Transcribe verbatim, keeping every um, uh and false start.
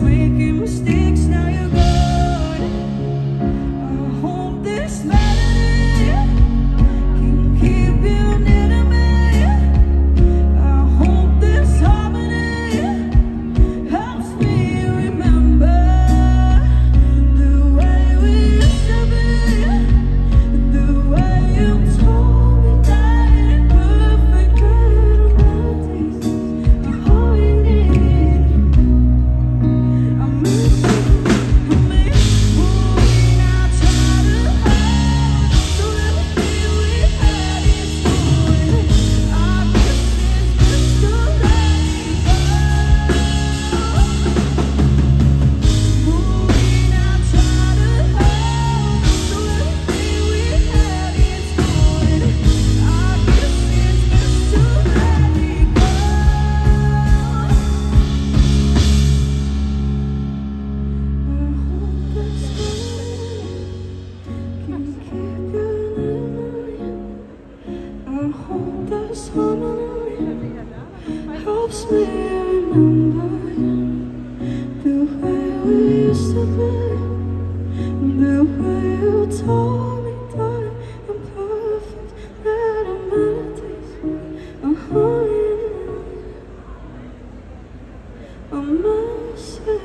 Making mistakes, now you're gone. I hope this melody can keep you near to me. I hope this harmony helps me remember the way we used to be, the way you told me dark and perfect little melodies. I hope helps me remember the way we used to be, the way you told me dark and perfect little melodies. I'm holding on, I miss it.